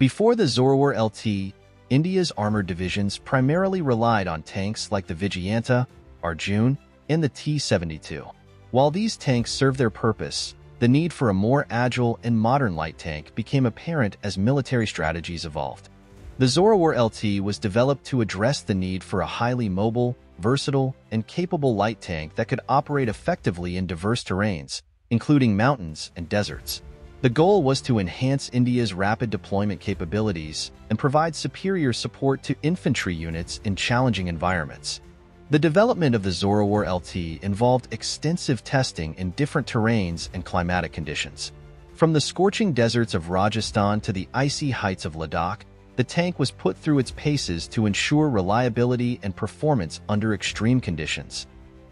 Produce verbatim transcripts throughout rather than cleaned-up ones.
Before the Zorawar L T, India's armored divisions primarily relied on tanks like the Vijayanta, Arjun, and the T seventy-two. While these tanks served their purpose, the need for a more agile and modern light tank became apparent as military strategies evolved. The Zorawar L T was developed to address the need for a highly mobile, versatile, and capable light tank that could operate effectively in diverse terrains, including mountains and deserts. The goal was to enhance India's rapid deployment capabilities and provide superior support to infantry units in challenging environments. The development of the Zorawar L T involved extensive testing in different terrains and climatic conditions. From the scorching deserts of Rajasthan to the icy heights of Ladakh, the tank was put through its paces to ensure reliability and performance under extreme conditions.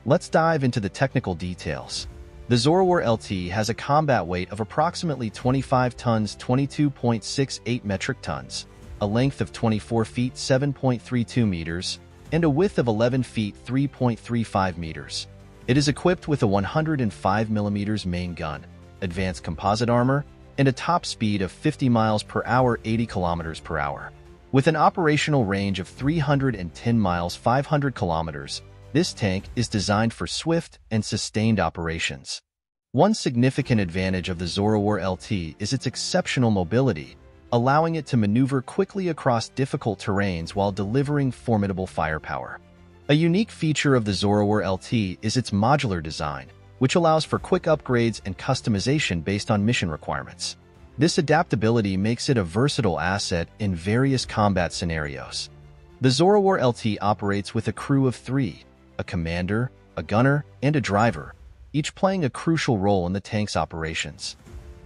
Let's dive into the technical details. The Zorawar L T has a combat weight of approximately twenty-five tons, twenty-two point six eight metric tons, a length of twenty-four feet, seven point three two meters, and a width of eleven feet, three point three five meters. It is equipped with a one hundred five millimeter main gun, advanced composite armor, and a top speed of fifty miles per hour, eighty kilometers per hour. With an operational range of three hundred ten miles, five hundred kilometers, this tank is designed for swift and sustained operations. One significant advantage of the Zorawar L T is its exceptional mobility, allowing it to maneuver quickly across difficult terrains while delivering formidable firepower. A unique feature of the Zorawar L T is its modular design, which allows for quick upgrades and customization based on mission requirements. This adaptability makes it a versatile asset in various combat scenarios. The Zorawar L T operates with a crew of three, a commander, a gunner, and a driver, each playing a crucial role in the tank's operations.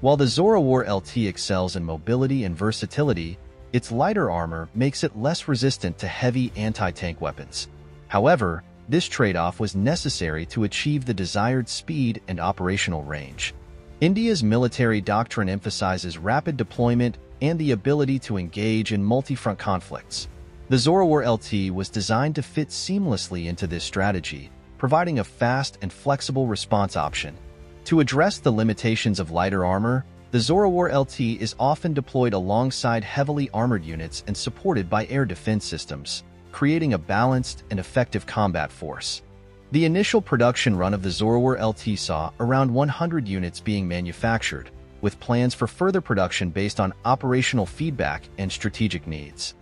While the Zorawar L T excels in mobility and versatility, its lighter armor makes it less resistant to heavy anti-tank weapons. However, this trade-off was necessary to achieve the desired speed and operational range. India's military doctrine emphasizes rapid deployment and the ability to engage in multi-front conflicts. The Zorawar L T was designed to fit seamlessly into this strategy, providing a fast and flexible response option. To address the limitations of lighter armor, the Zorawar L T is often deployed alongside heavily armored units and supported by air defense systems, creating a balanced and effective combat force. The initial production run of the Zorawar L T saw around one hundred units being manufactured, with plans for further production based on operational feedback and strategic needs.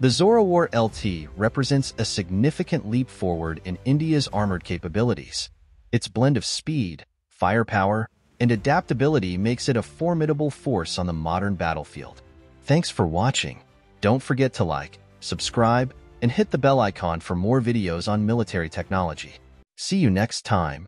The Zorawar L T represents a significant leap forward in India's armored capabilities. Its blend of speed, firepower, and adaptability makes it a formidable force on the modern battlefield. Thanks for watching. Don't forget to like, subscribe, and hit the bell icon for more videos on military technology. See you next time.